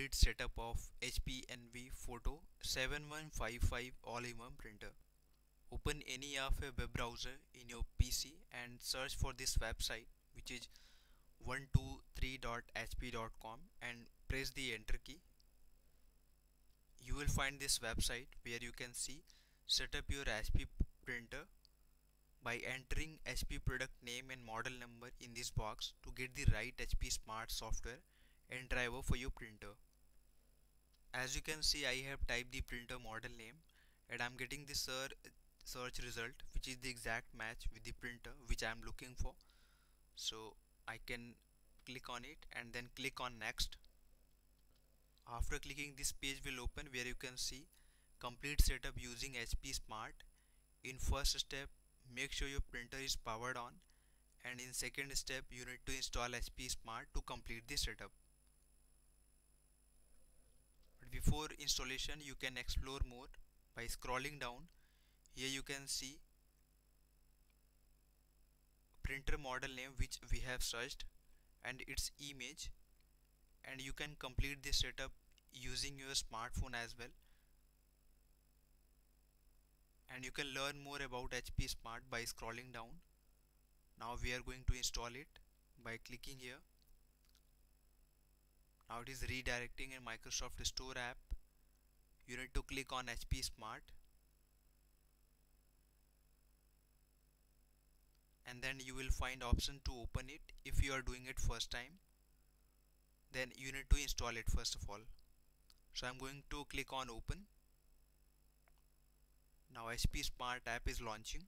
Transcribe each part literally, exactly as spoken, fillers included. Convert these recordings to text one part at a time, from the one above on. complete setup of H P Envy photo seven one five five all-in-one printer. Open any of a web browser in your P C and search for this website, which is one two three dot H P dot com, and press the enter key. You will find this website where you can see set up your H P printer by entering H P product name and model number in this box to get the right H P Smart software and driver for your printer. As you can see, I have typed the printer model name and I am getting the search result, which is the exact match with the printer which I am looking for. So I can click on it and then click on next. After clicking, this page will open where you can see complete setup using H P Smart. In first step, make sure your printer is powered on, and in second step you need to install H P Smart to complete the setup. But before installation, you can explore more by scrolling down. Here you can see printer model name which we have searched and its image, and you can complete this setup using your smartphone as well. And you can learn more about H P Smart by scrolling down. Now we are going to install it by clicking here. Now it is redirecting in Microsoft Store app. You need to click on H P Smart, and then you will find option to open it if you are doing it first time. Then you need to install it first of all. So I am going to click on open. Now H P Smart app is launching.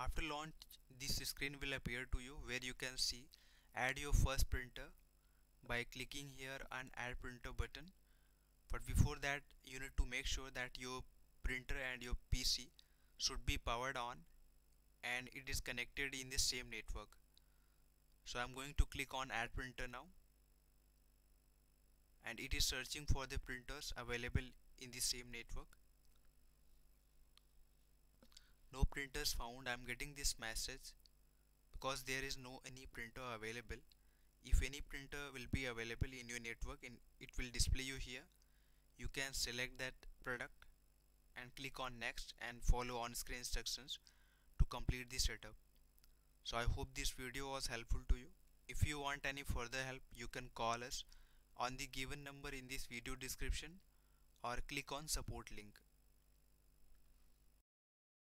After launch, this screen will appear to you where you can see add your first printer by clicking here on add printer button. But before that, you need to make sure that your printer and your P C should be powered on and it is connected in the same network. So I am going to click on add printer now, and it is searching for the printers available in the same network. No printers found. I am getting this message because there is no any printer available. If any printer will be available in your network, and it will display you here, you can select that product and click on next and follow on-screen instructions to complete the setup. So I hope this video was helpful to you. If you want any further help, you can call us on the given number in this video description or click on support link.